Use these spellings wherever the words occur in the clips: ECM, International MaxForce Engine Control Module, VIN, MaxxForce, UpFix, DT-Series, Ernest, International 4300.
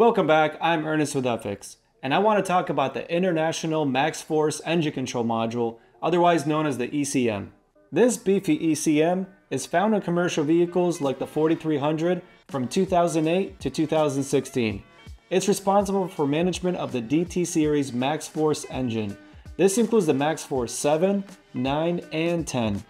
Welcome back, I'm Ernest with UpFix, and I want to talk about the International MaxForce Engine Control Module, otherwise known as the ECM. This beefy ECM is found in commercial vehicles like the 4300 from 2008 to 2016. It's responsible for management of the DT-Series MaxForce engine. This includes the MaxForce 7, 9, and 10.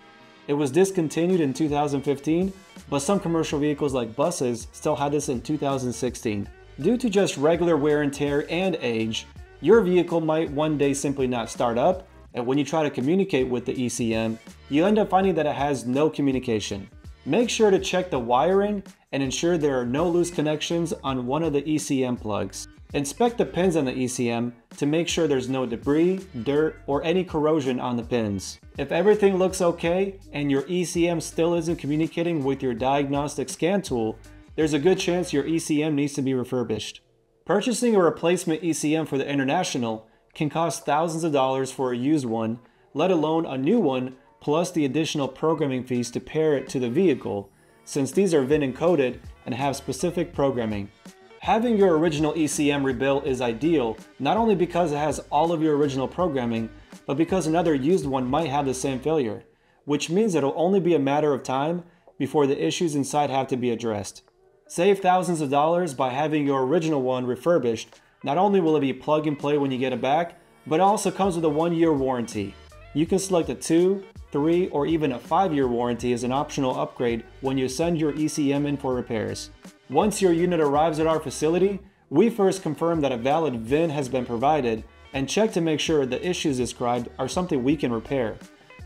It was discontinued in 2015, but some commercial vehicles like buses still had this in 2016. Due to just regular wear and tear and age, your vehicle might one day simply not start up, and when you try to communicate with the ECM, you end up finding that it has no communication. Make sure to check the wiring and ensure there are no loose connections on one of the ECM plugs. Inspect the pins on the ECM to make sure there's no debris, dirt, or any corrosion on the pins. If everything looks okay and your ECM still isn't communicating with your diagnostic scan tool, there's a good chance your ECM needs to be refurbished. Purchasing a replacement ECM for the International can cost thousands of dollars for a used one, let alone a new one, plus the additional programming fees to pair it to the vehicle, since these are VIN encoded and have specific programming. Having your original ECM rebuilt is ideal, not only because it has all of your original programming, but because another used one might have the same failure, which means it'll only be a matter of time before the issues inside have to be addressed. Save thousands of dollars by having your original one refurbished. Not only will it be plug and play when you get it back, but it also comes with a 1-year warranty. You can select a 2, 3, or even a 5-year warranty as an optional upgrade when you send your ECM in for repairs. Once your unit arrives at our facility, we first confirm that a valid VIN has been provided and check to make sure the issues described are something we can repair.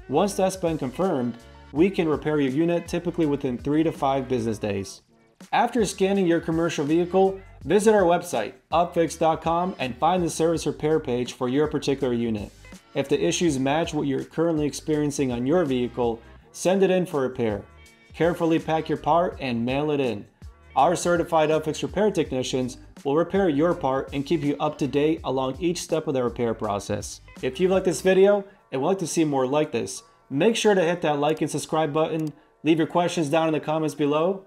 Once that's been confirmed, we can repair your unit typically within 3 to 5 business days. After scanning your commercial vehicle, visit our website, upfix.com, and find the service repair page for your particular unit. If the issues match what you're currently experiencing on your vehicle, send it in for repair. Carefully pack your part and mail it in. Our certified UpFix repair technicians will repair your part and keep you up to date along each step of the repair process. If you like this video and would like to see more like this, make sure to hit that like and subscribe button, leave your questions down in the comments below,